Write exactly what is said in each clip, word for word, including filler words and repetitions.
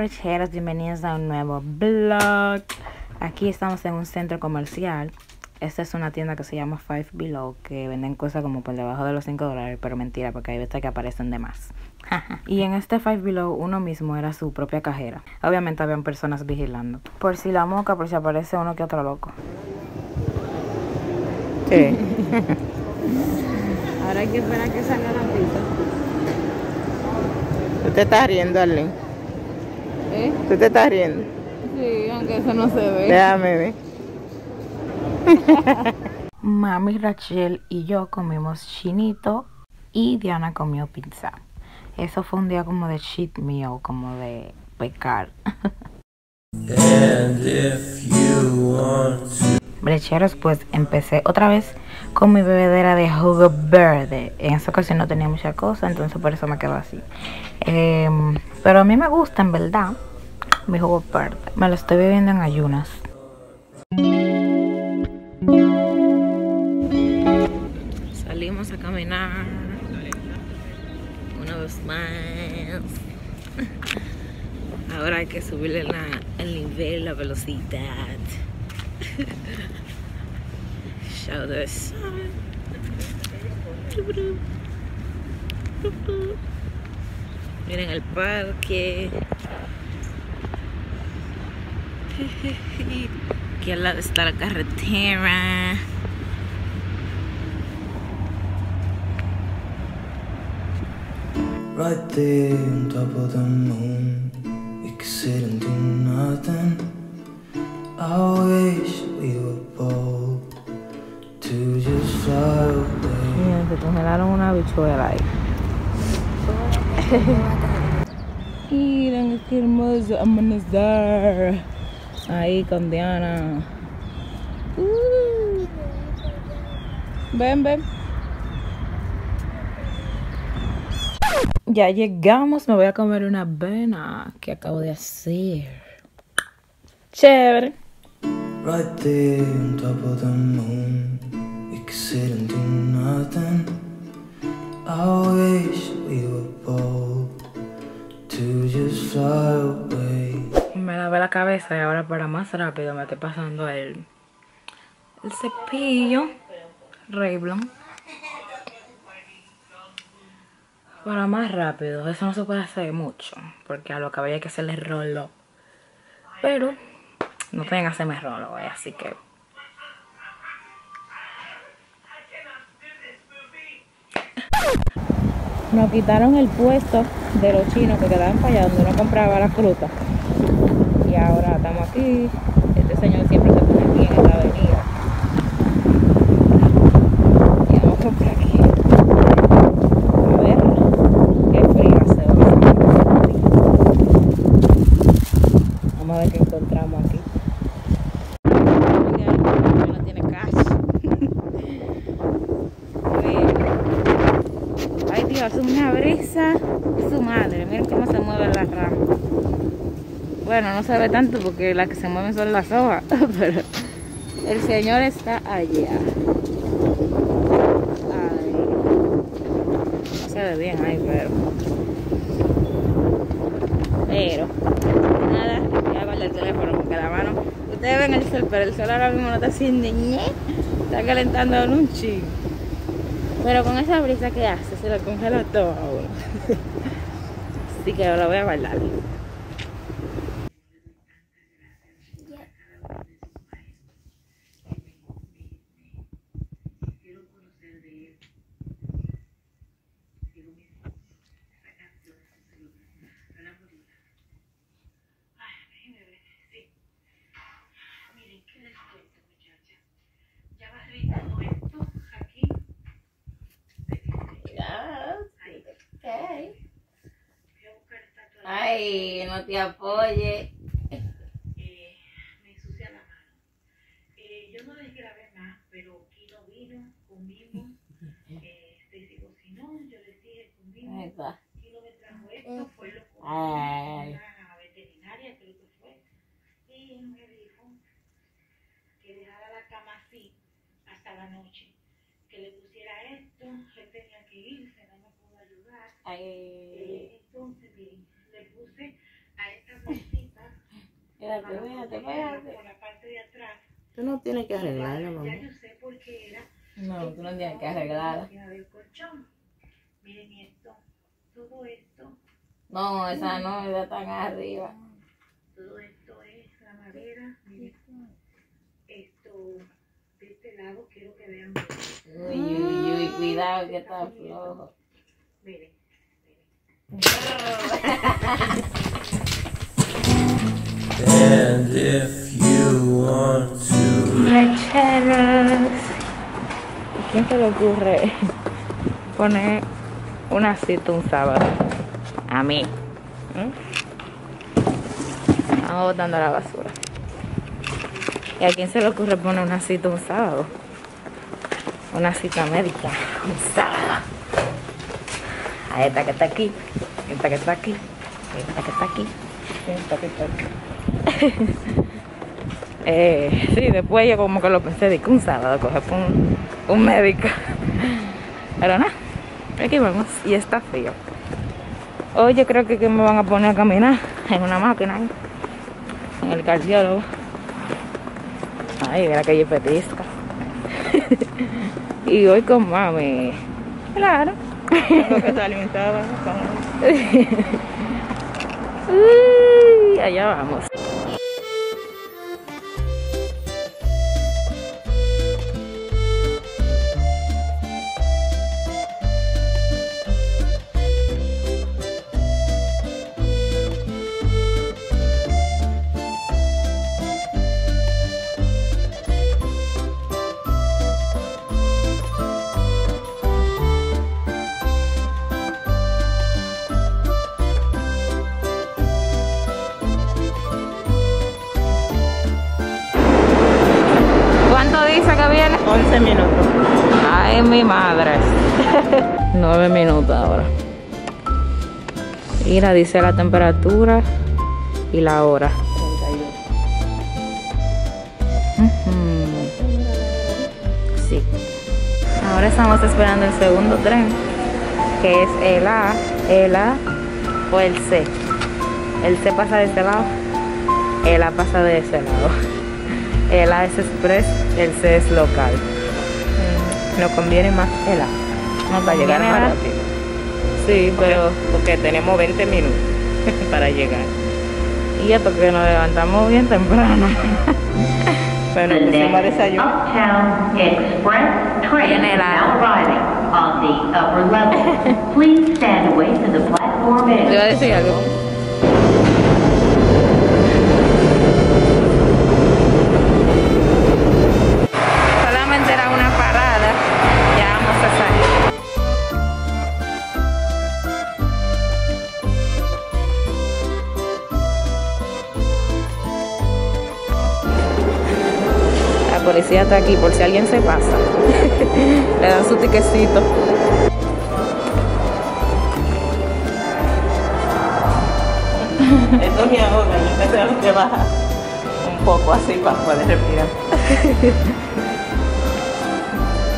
Brecheros, bienvenidos a un nuevo vlog. Aquí estamos en un centro comercial. Esta es una tienda que se llama Five Below, que venden cosas como por debajo de los cinco dólares, pero mentira, porque hay veces que aparecen de más. Y en este Five Below uno mismo era su propia cajera. Obviamente habían personas vigilando, por si la moca, por si aparece uno que otro loco. ¿Qué? Ahora hay que esperar que salga la pizza. ¿Tú te estás riendo, Arlene? ¿Eh? ¿Tú te estás riendo? Sí, aunque eso no se ve. Déjame ver. Mami, Rachel y yo comimos chinito y Diana comió pizza. Eso fue un día como de cheat meal, como de pecar. And if you want to... Brecheros, pues empecé otra vez con mi bebedera de jugo verde. En esa ocasión no tenía mucha cosa, entonces por eso me quedo así. Eh, pero a mí me gusta, en verdad, mi jugo verde. Me lo estoy bebiendo en ayunas. Salimos a caminar una vez más. Ahora hay que subirle la, el nivel, la velocidad. Show the sun. Miren el parque. Aquí al lado está la carretera. Right there on top of the moon, we could sit and do nothing. I wish we were bold to just fly away. Miren, se congelaron una bichuela ahí. Miren qué hermoso amanecer. Ahí con Diana. Uh. Ven, ven. Ya llegamos, me voy a comer una avena que acabo de hacer. Chévere. Right there on top of the moon, we could sit and do nothing. I wish we were bold to just fly away. Me lavé la cabeza y ahora para más rápido me estoy pasando el, el cepillo Revlon. Para más rápido, eso no se puede hacer mucho, porque a los cabellos hay que hacerle rollo. Pero no pueden hacerme rolo, eh, así que... Nos quitaron el puesto de los chinos que quedaban para allá donde uno compraba la fruta. Y ahora estamos aquí. Este señor siempre se pone aquí en esta avenida. Y vamos a comprar aquí. A ver, qué frío se va. Vamos a ver qué encontramos aquí. Es una brisa, su madre. Miren cómo se mueven las ramas. Bueno, no se ve tanto porque las que se mueven son las hojas, pero el señor está allá. Ay, no se ve bien ahí, pero pero nada, voy a darle el teléfono porque la mano, ustedes ven el sol, pero el sol ahora mismo no está haciendo ñe, está calentando en un chingo. Pero con esa brisa que hace, se lo congeló todo a uno. Así que ahora voy a bailar. Ay, no te apoye. Eh, me ensucia la mano. Eh, yo no les grabé más, pero Kino vino, comimos. Eh, Stacy cocinó, yo les dije comimos. Kino me trajo esto, fue lo que una veterinaria, creo que fue. Y me dijo que dejara la cama así hasta la noche. Que le pusiera esto, que tenía que irse, no me pudo ayudar. Ay. Eh, entonces, bien. Puse a esta mujer Espérate, espérate, espérate. Tú no tienes que arreglarla, mamá. No, tú no tienes que arreglarla. Miren esto, todo esto. No, esa no, esa está arriba. Todo esto es la madera. Miren. Esto, de este lado quiero que vean. Uy, uy, uy, cuidado que está flojo. Miren. And if you want to. Brecheros. ¿A quién se le ocurre poner una cita un sábado? A mí. ¿Mm? Vamos botando la basura. ¿Y a quién se le ocurre poner una cita un sábado? Una cita médica un sábado. A esta que está aquí, esta que está aquí, esta que está aquí, esta que está aquí. eh, sí, después yo como que lo pensé, de que un sábado coger un, un médico. Pero nada, aquí vamos y está frío. Hoy yo creo que, que me van a poner a caminar en una máquina, en el cardiólogo. Ay, mira que yo petisca. Y hoy con mami. Claro. Lo que está alimentada con... Uy, allá vamos. once minutos. Ay, mi madre. nueve minutos ahora. Mira, dice la temperatura y la hora. Uh-huh. Sí. Ahora estamos esperando el segundo tren, que es el A, el A o el C. El C pasa de este lado, el A pasa de este lado. El A es express, el C es local. Mm. Nos conviene más el A. No, para llegar más rápido. Sí, porque, pero... porque tenemos veinte minutos para llegar. Y esto que nos levantamos bien temprano. Bueno, empecemos a desayunar. Viene el A. ¿Te iba a decir algo? Policía está aquí por si alguien se pasa. Le dan su tiquecito. Esto me ahoga, yo me tengo que bajar un poco así para poder respirar.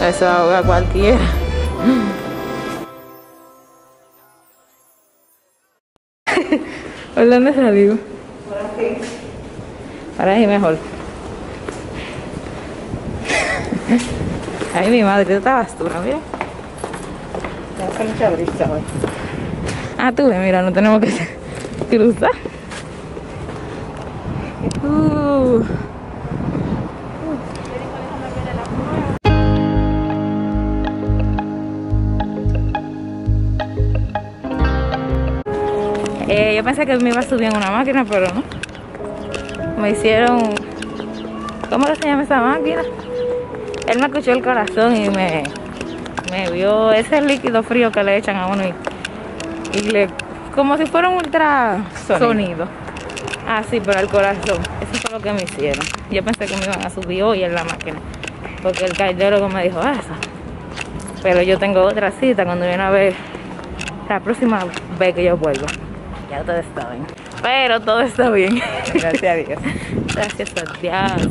Eso ahoga cualquiera. ¿Por dónde salió? Por aquí. Para ahí mejor. Ay, mi madre, esta basura, mira. No hace mucha brisa hoy. Ah, tú ves, mira, no tenemos que cruzar. Uh. Eh, yo pensé que me iba a subir en una máquina, pero no. Me hicieron... ¿Cómo que se llama esa máquina? Él me escuchó el corazón y me, me vio ese líquido frío que le echan a uno y, y le, como si fuera un ultrasonido. Ah, sí, pero al corazón. Eso fue lo que me hicieron. Yo pensé que me iban a subir hoy en la máquina, porque el cardiólogo me dijo eso. Pero yo tengo otra cita cuando viene a ver, la próxima vez que yo vuelva. Ya ustedes saben. Pero todo está bien. Gracias a Dios. Gracias a Dios.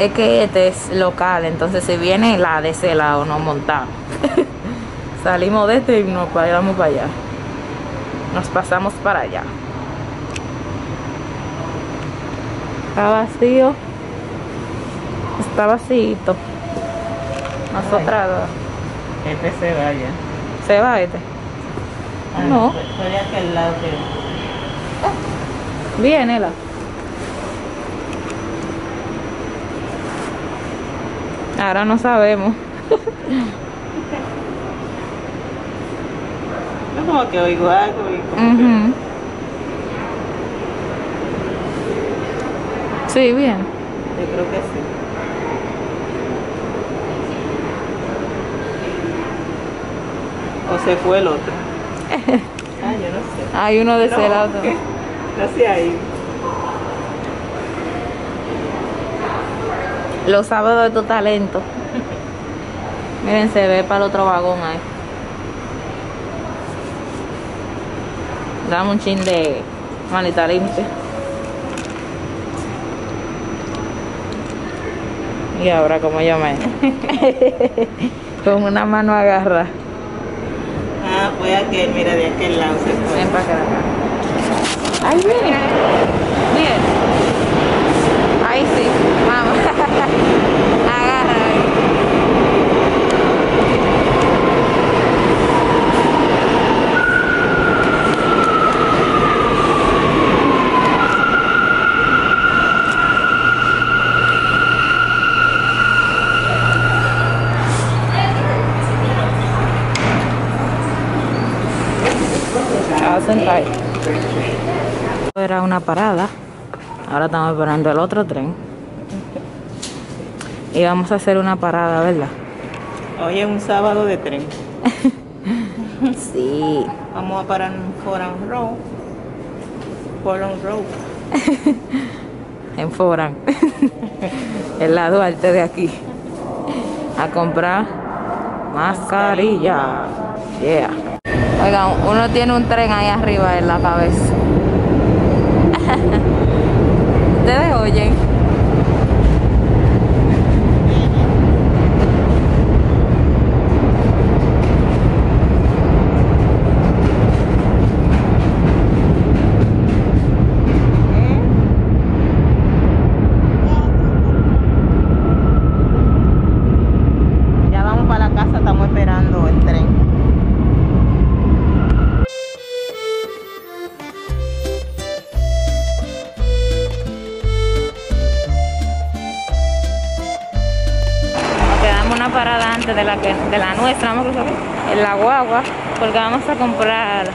es que este es local, entonces si viene la de ese lado nos montamos. Salimos de este y nos paramos para allá. Nos pasamos para allá. Está vacío. Está vacíito. Nosotras dos. Este se va ya. ¿Se va este? Ah, no. Estoy de aquel lado que... Viene la. Ahora no sabemos. Yo como que oigo algo y como uh-huh. que... Sí, bien. Yo creo que sí. O se fue el otro. Ah, yo no sé. Hay uno de no, ese lado. ¿Qué? No sé ahí. Los sábados de tu talento. Miren, se ve para el otro vagón ahí. Dame un chin de manita limpia. Y ahora como yo me... Con una mano agarra. Ah, pues aquel, mira, de aquel lado se fue. Ven para acá. Ahí viene. Bien. Ahí sí, vamos. Agarra ahí. Era una parada, ahora estamos esperando el otro tren y vamos a hacer una parada, ¿verdad? Hoy es un sábado de tren. Sí. Vamos a parar en Foran Road. Foran Road. En Foran. El lado alto de aquí. A comprar mascarilla. Yeah. Oigan, uno tiene un tren ahí arriba en la cabeza. Ustedes oyen. Ya vamos para la casa, estamos esperando el tren. Parada antes de la que de la nuestra, vamos a cruzar en la guagua porque vamos a comprar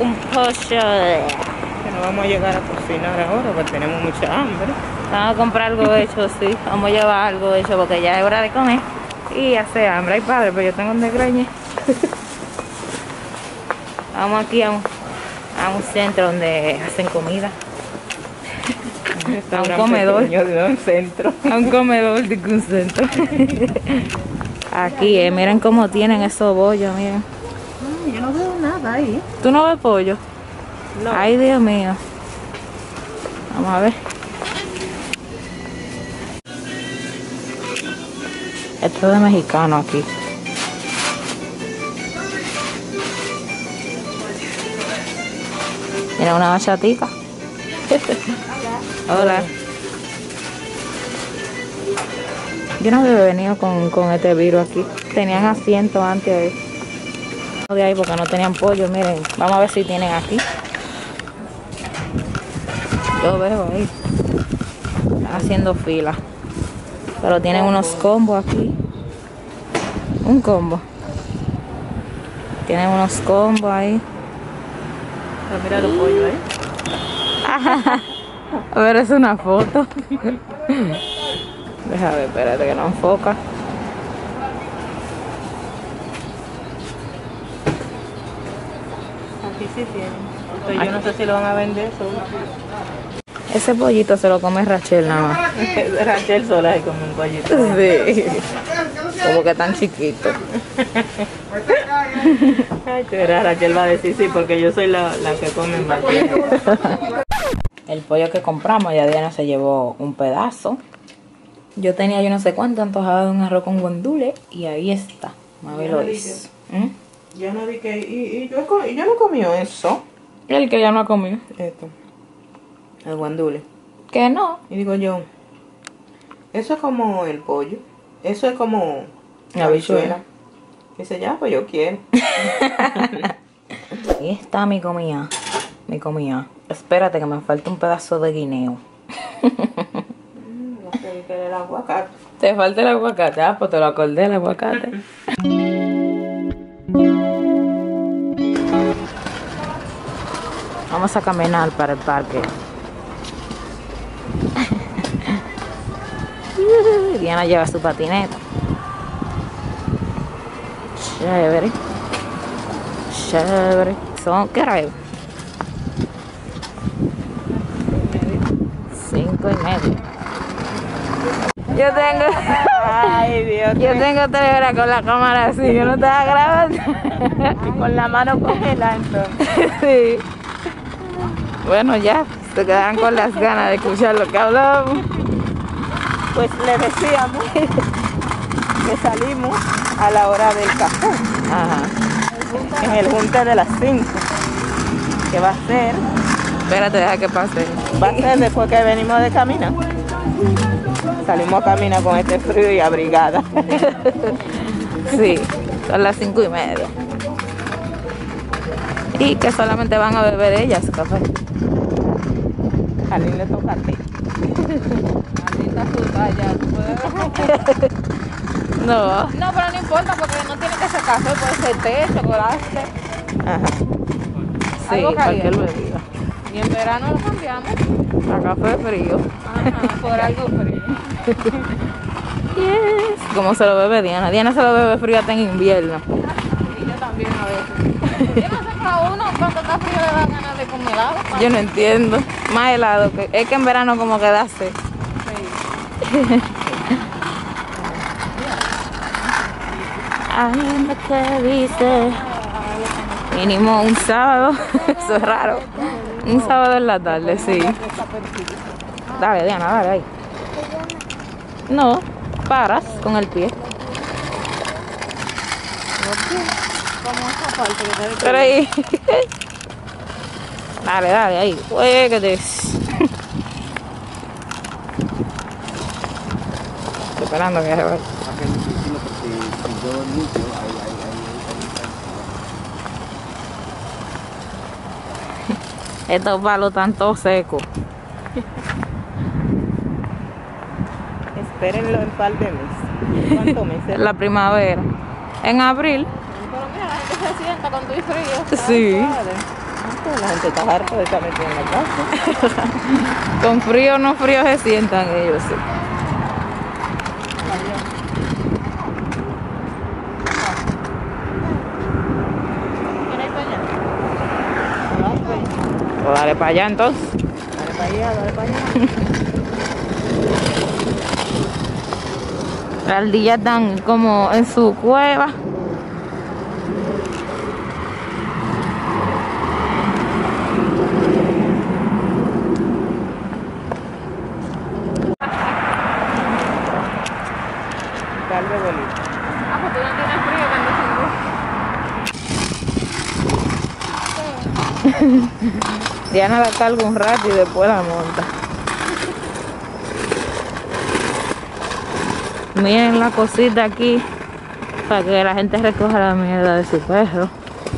un pollo de... que no vamos a llegar a cocinar ahora porque tenemos mucha hambre. Vamos a comprar algo hecho, sí, vamos a llevar algo hecho porque ya es hora de comer y hace hambre. Ay padre, pero yo tengo un desgreñe. Vamos aquí a un, a un centro donde hacen comida. A un comedor de un centro. A un comedor de un centro. Aquí, eh, miren cómo tienen esos bollos, miren. Ay, yo no veo nada ahí. ¿Tú no ves pollo? No. Ay, Dios mío. Vamos a ver. Esto es de mexicano aquí. Mira, una bachatica. Hola. Yo no había venido con, con este virus aquí. Tenían asiento antes de, de ahí porque no tenían pollo. Miren, vamos a ver si tienen aquí. Yo veo ahí. Están haciendo fila. Pero tienen unos combos aquí. Un combo. Tienen unos combos ahí. Pero mira los pollos ahí. A ver, es una foto. Déjame, espérate que no enfoca. Aquí sí tienen. Entonces, aquí. Yo no sé si lo van a vender solo. Ese pollito se lo come Rachel nada más. Rachel sola se come un pollito. Sí. Como que tan chiquito. Ay, tú verás, Rachel va a decir sí porque yo soy la, la que come más. El pollo que compramos, ya Diana se llevó un pedazo Yo tenía yo no sé cuánto antojada de un arroz con guandule y ahí está. Mabel lo hizo. ¿Mm? Ya no vi que... Y, y, yo, he, y yo no he comido eso. El que ya no ha comido. Esto. El guandule. Que no. Y digo yo, eso es como el pollo. Eso es como la habichuela. Dice, ya, pues yo quiero. Ahí está mi comida. Mi comida. Espérate que me falta un pedazo de guineo. El aguacate. Te falta el aguacate, ah, pues te lo acordé el aguacate. Vamos a caminar para el parque. Diana lleva su patineta. Chévere. Chévere. Son, ¿qué rayo? Cinco y medio. Yo tengo, ay, Dios, yo tengo tres horas con la cámara así, yo no estaba grabando. Ay, con la mano congelada entonces. Sí. Bueno, ya, se quedan con las ganas de escuchar lo que hablamos. Pues le decíamos que salimos a la hora del café. Ajá. En el junte de las cinco. Que va a ser... Espérate, deja que pase. Va a ser después que venimos de caminar. Salimos a caminar con este frío y abrigada. Sí, son las cinco y media. Y que solamente van a beber ellas café. Jalín le toca a ti. Maldita fruta ya, ¿tú puedes beber? No. No, pero no importa porque no tiene que ser café, puede ser té, chocolate. Ajá. Sí, cualquier bebida. Y en verano lo cambiamos. A café frío. Ajá, por algo frío. Yes. Como se lo bebe Diana. Diana se lo bebe frío hasta en invierno. Y yo también a veces. Yo no sé para uno cuando está frío le da ganas de comer helado. ¿Para? Yo no entiendo. Más helado. Que, es que en verano como que da sed. Sí. Ay, me te dice. Mínimo un sábado. Eso es raro. Un sábado en la tarde, sí. Dale, Diana, dale ahí. No, paras con el pie. Como esa parte que te ahí. Dale, dale, ahí. Uy, que te... Estoy esperando que se vaya. Estos palos están todos secos. Espérenlo en par de meses. ¿Cuánto meses? La primavera. En abril. Pero mira, la gente se sienta con tu y frío. Sí. Padre. La gente está harta de estar metida en la casa. Con frío o no frío se sientan ellos, sí. Pues dale para allá entonces. Dale para allá, dale para allá. Las ardillas están como en su cueva. Diana la carga un rato y después la monta. Miren la cosita aquí para que la gente recoja la mierda de su perro.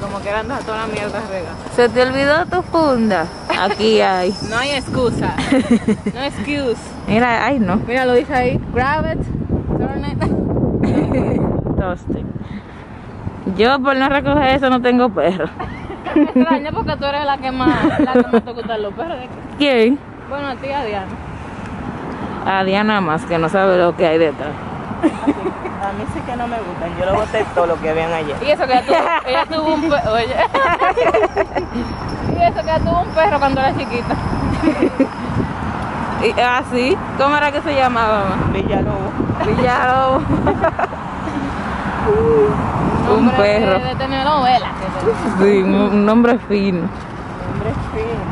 Como que andas toda la mierda rega. ¿Se te olvidó tu funda? Aquí hay. No hay excusa. No excuse. Mira, ay no. Mira, lo dice ahí. Grab it, turn it. Toasting. Yo por no recoger eso no tengo perro. Me extraña porque tú eres la que más, la que más te gustan los perros. ¿Quién? Bueno, a ti, a Diana. A Diana más, que no sabe lo que hay detrás. Así, a mí sí que no me gustan, yo lo boté todo lo que habían ayer. Y eso que ella tuvo, ella tuvo un perro, oye. Y eso que ella tuvo un perro cuando era chiquita. Y, ah, sí, ¿cómo era que se llamaba, mamá? Villalobo. Villalobo. Un perro. De, de tener novela. Sí, un nombre fino. Un nombre fino.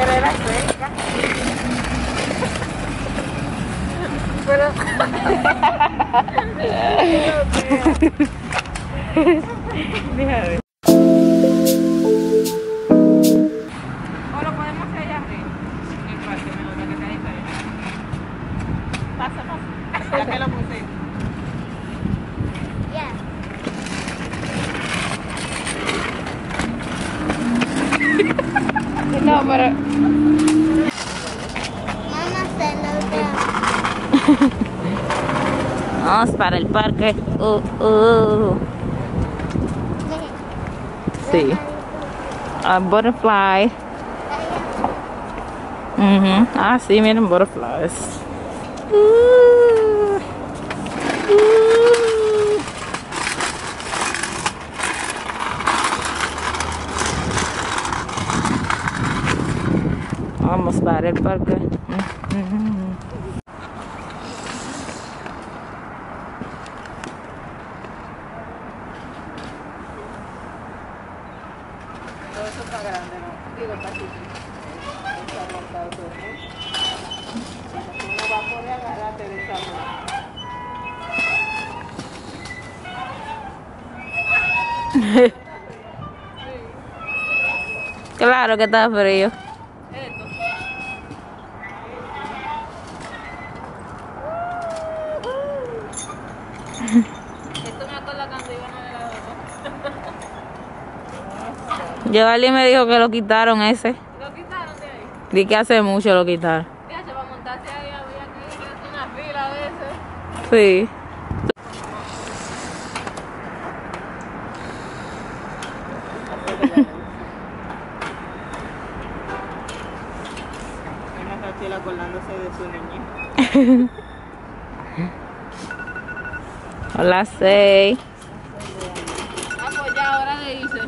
Pero era sueca. Pero... Déjame. ¿O lo podemos hacer allá arriba? El parque me gusta que sea diferente. Pasa, pasa. Ya que lo puse. No, pero... Vamos para el parque. Uh, uh. Sí. A butterfly. Uh-huh. Ah, sí, miren, butterflies. Uh, uh. Vamos para el parque. Todo eso está grande, ¿no? Digo, está chiquito. Está montado todo, ¿no? Si uno va a poder agarrarte de esa mano. Claro que está frío. Yo alguien me dijo que lo quitaron ese. ¿Lo quitaron de ahí? Dí que hace mucho lo quitaron. Mira, se va a montarse ahí, había que una fila a veces. Sí. Él acordándose de su niñez. Hola, Sei. Ah, pues ya ahora le dice.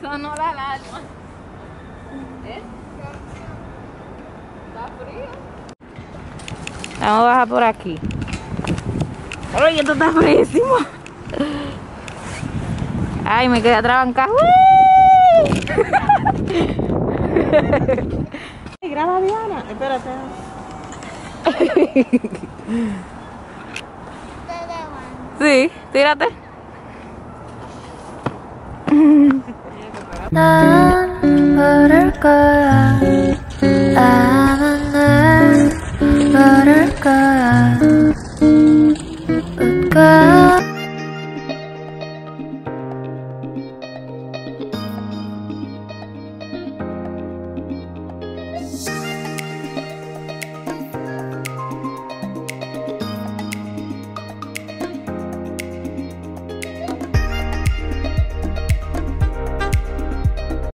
Sonó la alarma. ¿Eh? Está frío. Vamos a bajar por aquí. Oye, esto está frísimo. Ay, me quedé atrabancada. Graba, Diana. Espérate. Sí, tírate. Tan buttercup.